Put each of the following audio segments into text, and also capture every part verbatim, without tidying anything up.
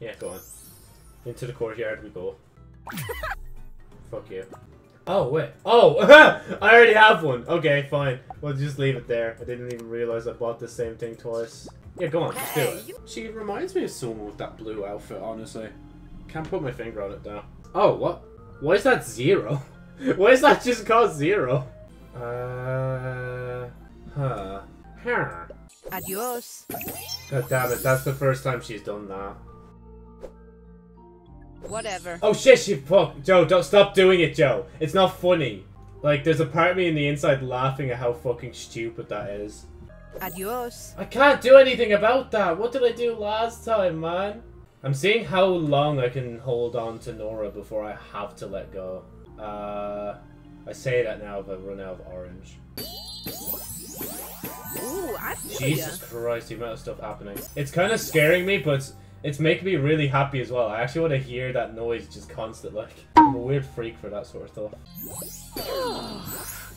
Yeah, go on. Into the courtyard we go. Fuck you. Oh, wait. Oh! I already have one! Okay, fine. We'll just leave it there. I didn't even realize I bought the same thing twice. Yeah, go on. Let's do it. She reminds me of someone with that blue outfit, honestly. Can't put my finger on it, though. Oh, what? Why is that zero? Why is that just called zero? Uh... Huh. Huh. Adios. God damn it, that's the first time she's done that. Whatever. Oh shit, she fuck. Joe, don't stop doing it, Joe. It's not funny. Like, there's a part of me in the inside laughing at how fucking stupid that is. Adios. I can't do anything about that. What did I do last time, man? I'm seeing how long I can hold on to Nora before I have to let go. Uh, I say that now if I run out of orange. Ooh, I Jesus Christ, the amount of stuff happening. It's kind of scaring me, but it's, it's making me really happy as well. I actually want to hear that noise just constant, like. I'm a weird freak for that sort of stuff.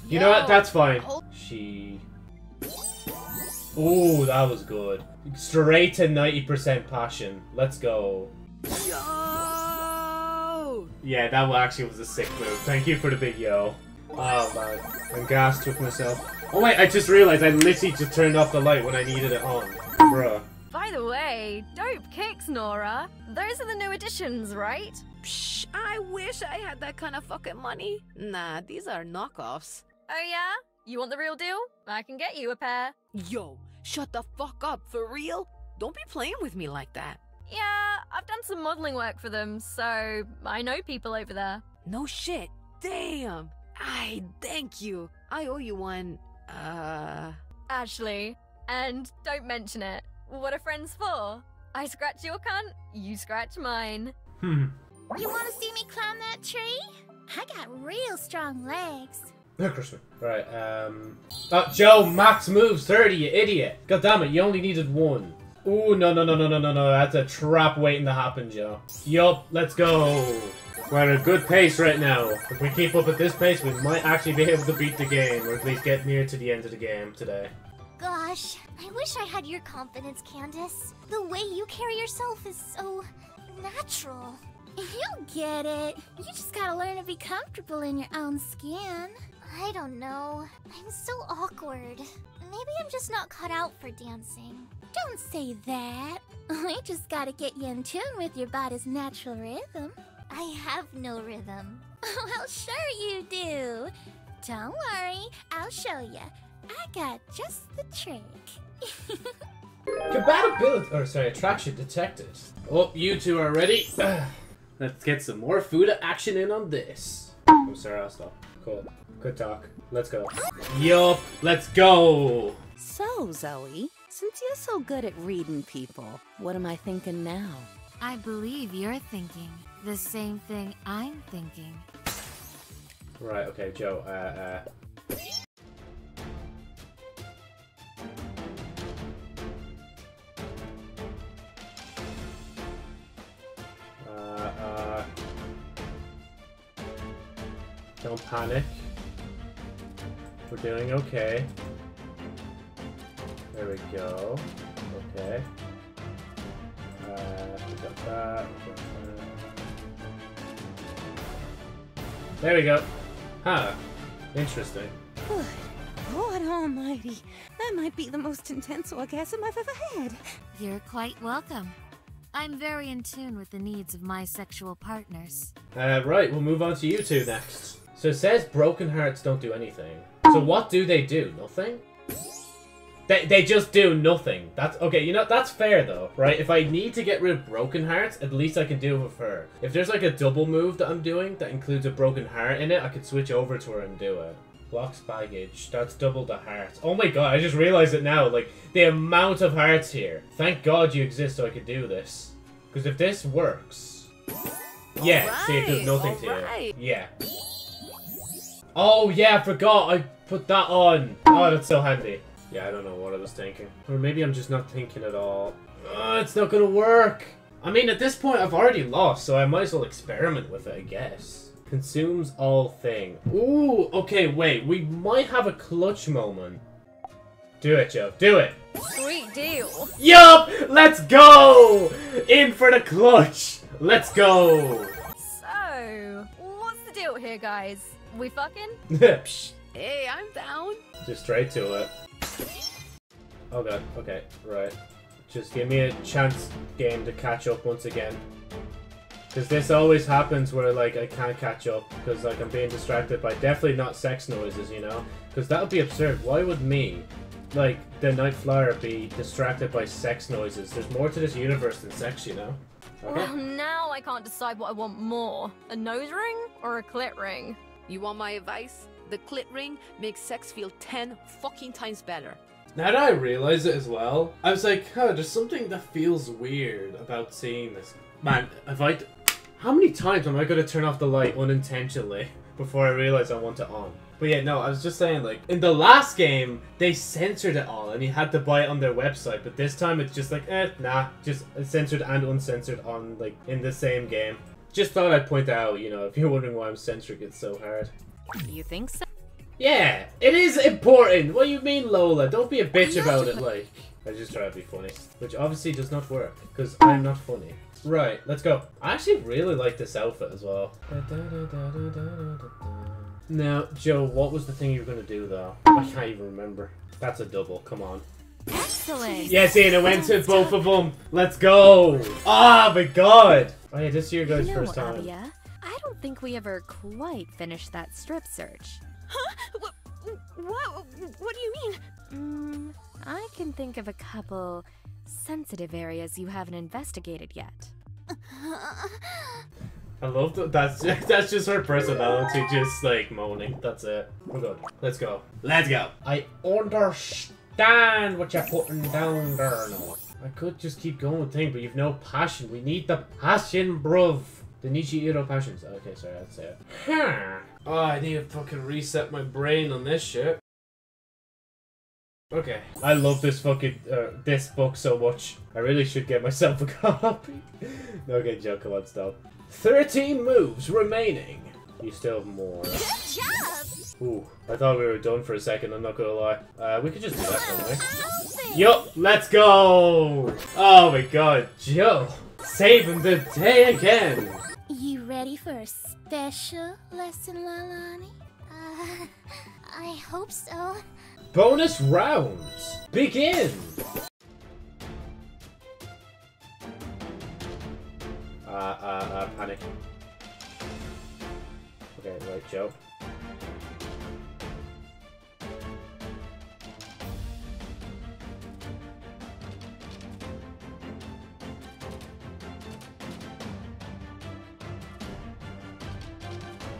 You know what? That's fine. She... Ooh, that was good. Straight to ninety percent passion. Let's go. Yo! Yeah, that actually was a sick move. Thank you for the big yo. Oh, man. I'm gassed with myself. Oh wait, I just realized I literally just turned off the light when I needed it on. Bruh. By the way, dope kicks, Nora. Those are the new additions, right? Psh, I wish I had that kind of fucking money. Nah, these are knockoffs. Oh yeah? You want the real deal? I can get you a pair. Yo, shut the fuck up, for real? Don't be playing with me like that. Yeah, I've done some modeling work for them, so I know people over there. No shit. Damn. I thank you. I owe you one. Uh... Ashley, and don't mention it. What are friends for? I scratch your cunt, you scratch mine. Hmm. You wanna see me climb that tree? I got real strong legs. No, Christmas. Right, um... Oh, Joe, max moves thirty, you idiot! God damn it, you only needed one. Ooh, no, no, no, no, no, no, no, that's a trap waiting to happen, Joe. Yup, let's go! We're at a good pace right now. If we keep up at this pace, we might actually be able to beat the game, or at least get near to the end of the game today. Gosh, I wish I had your confidence, Candace. The way you carry yourself is so natural. You'll get it. You just gotta learn to be comfortable in your own skin. I don't know. I'm so awkward. Maybe I'm just not cut out for dancing. Don't say that. I just gotta get you in tune with your body's natural rhythm. I have no rhythm. Well, sure you do. Don't worry, I'll show you. I got just the trick. Compatibility, or sorry, attraction detected. Oh, you two are ready. Let's get some more food action in on this. Oh, sorry, I'll stop. Cool. Good talk. Let's go. Yup, let's go. So, Zoe, since you're so good at reading people, what am I thinking now? I believe you're thinking the same thing I'm thinking. Right, okay, Joe, uh, uh... Uh, uh... Don't panic. We're doing okay. There we go. Okay. Uh, we got that, we got that. There we go. Huh. Interesting. Good. Lord almighty. That might be the most intense orgasm I've ever had. You're quite welcome. I'm very in tune with the needs of my sexual partners. Uh, right, we'll move on to you two next. So it says broken hearts don't do anything. So what do they do? Nothing? They, they just do nothing. That's okay, you know, that's fair though, right? If I need to get rid of broken hearts, at least I can deal with her. If there's like a double move that I'm doing that includes a broken heart in it, I could switch over to her and do it. Blocks baggage. That's double the hearts. Oh my god, I just realized it now. Like, the amount of hearts here. Thank god you exist so I could do this. Because if this works... Yeah, right, see, it does nothing to right. you. Yeah. Oh yeah, I forgot. I put that on. Oh, that's so handy. Yeah, I don't know what I was thinking. Or maybe I'm just not thinking at all. Ugh, it's not gonna work! I mean, at this point, I've already lost, so I might as well experiment with it, I guess. Consumes all thing. Ooh, okay, wait. We might have a clutch moment. Do it, Joe. Do it. Sweet deal. Yup! Let's go! In for the clutch. Let's go. So, what's the deal here, guys? We fucking? Psh. Hey, I'm down. Just straight to it. Oh god. Okay. Right. Just give me a chance, game, to catch up once again. Because this always happens where, like, I can't catch up because, like, I'm being distracted by definitely not sex noises, you know? Because that would be absurd. Why would me, like, the Night Flyer, be distracted by sex noises? There's more to this universe than sex, you know? Okay. Well, now I can't decide what I want more. A nose ring or a clit ring? You want my advice? The clit ring makes sex feel ten fucking times better. Now that I realize it as well, I was like, huh, there's something that feels weird about seeing this. Man, if I... How many times am I going to turn off the light unintentionally before I realize I want it on? But yeah, no, I was just saying, like, in the last game, they censored it all, and you had to buy it on their website, but this time it's just like, eh, nah, just censored and uncensored on, like, in the same game. Just thought I'd point that out, you know, if you're wondering why I'm censoring it so hard. You think so? Yeah, it is important! What do you mean, Lola? Don't be a bitch about it, like. I just try to be funny, which obviously does not work, because I'm not funny. Right, let's go. I actually really like this outfit as well. Now, Joe, what was the thing you were going to do, though? I can't even remember. That's a double, come on. Excellent! Yes, and it went to both of them! Let's go! Oh my god! Oh yeah, this is your guys' you know, first time. Abia, I don't think we ever quite finished that strip search. Huh? What, what, what do you mean? Mm, I can think of a couple sensitive areas you haven't investigated yet. I love that. That's just, that's just her personality, just like moaning. That's it. We're good. Let's go. Let's go. I understand what you're putting down there. No. I could just keep going with things, but you've no passion. We need the passion, bruv. The Nichiro passions. Okay, sorry, that's it. Huh. Oh, I need to fucking reset my brain on this shit. Okay. I love this fucking, uh, this book so much. I really should get myself a copy. Okay, Joe, come on, stop. thirteen moves remaining. You still have more. Good job! Ooh, I thought we were done for a second, I'm not gonna lie. Uh, we could just do that one, right? Yup, let's go! Oh my god, Joe. Saving the day again! You ready for a special lesson, Lalani? Uh, I hope so. Bonus rounds! Begin! Uh, uh, uh, panic. Okay, right, Joe.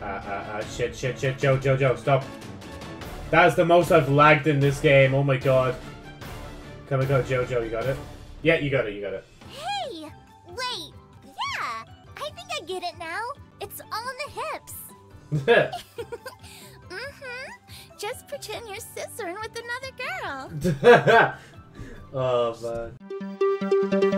Uh, uh, uh, shit, shit, shit, Joe, Joe, Joe, stop. That's the most I've lagged in this game, oh my god. Come and go, Joe, Joe, you got it? Yeah, you got it, you got it. Hey! Wait, yeah! I think I get it now. It's all in the hips. Mm-hmm. Just pretend you're scissoring with another girl. Oh, man.